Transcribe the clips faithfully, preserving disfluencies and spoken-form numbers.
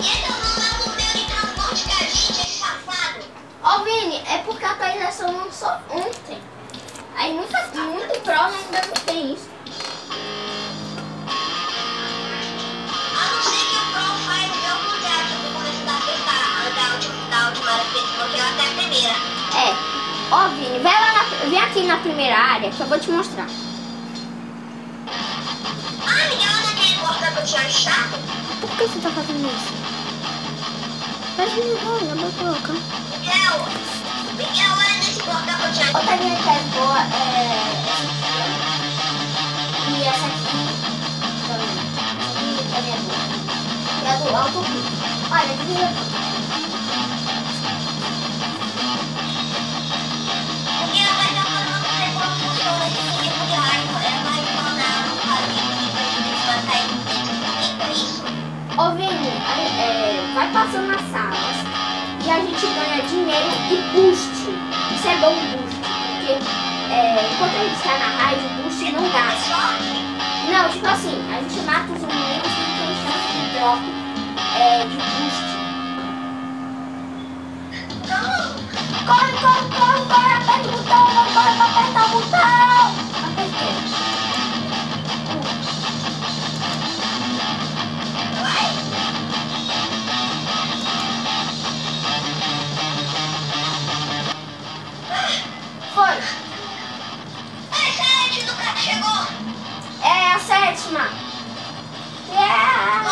Então não é o meu, então um monte da gente é safado. Ó, Vini, é porque a atualização não só ontem. Aí nunca, muito prova ainda não tem isso. A não ser que o Pro vai no meu lugar, que eu vou começar a tentar andar da última vez até a primeira. É. Ó, Vini, vai lá na, vem aqui na primeira área que eu vou te mostrar. Ah, minha Ana quer ir embora pra te achar? Por que você tá fazendo isso? Faz um rolo, eu vou colocar. Miguel! Miguel, olha nesse porta pra te achar. Outra minha que é boa é... E essa aqui também. E a minha boa. E a do alto aqui. Olha, desliga aqui. Miguel, vai dar uma mão pra pôr um motor aqui, porque porque ela vai mandar um carinho pra matar ele. Ô Vini, é, vai passando nas salas e a gente ganha dinheiro e boost. Isso é bom, boost, porque é, enquanto a gente está na raid, o boost não gasta. Não, tipo assim, a gente mata os inimigos e tem chance de drop é, de boost. Corre, corre, corre, corre, aperta o botão, não corre pra apertar o botão. Apertei. Sétima. Yeah.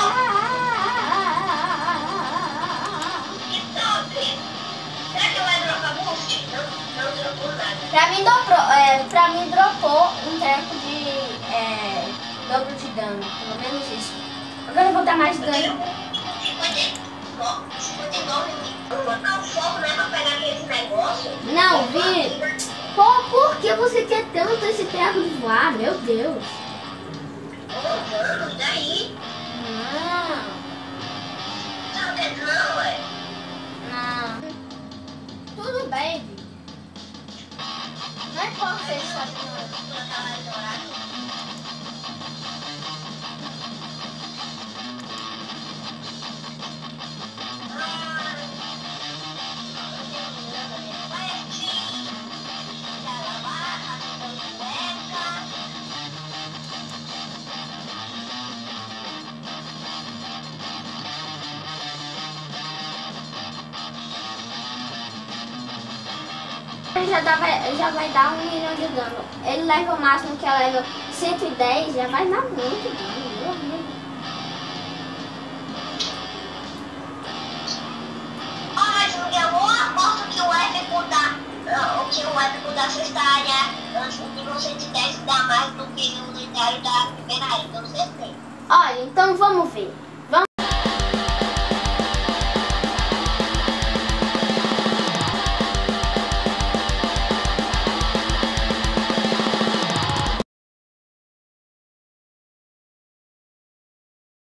Que top! Será que vai dropar boost? Não, não dropou nada. Pra mim, dobrou, é, pra mim dropou um treco de é, dobro de dano. Pelo menos isso. Agora eu vou dar mais dano. cinquenta e nove. Vou colocar o fogo, não é pra pegar aquele negócio? Não, vi. Pô, por que você quer tanto esse treco de voar? Meu Deus. Vamos, daí? Não. Não, não, ué. Não. Tudo bem, Vi. Não é como você está falando. Já, dá, já vai dar um milhão de dano. Ele leva o máximo, que é level cento e dez, já vai dar muito dano. Meu amigo. Ó, mas Miguel, eu aposto que o épico dá, uh, que o épico da sexta área, antes do nível cento e dez, dá mais do que o lendário da primeira área, então não sei. Olha, então vamos ver.